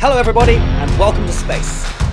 Hello everybody and welcome to space.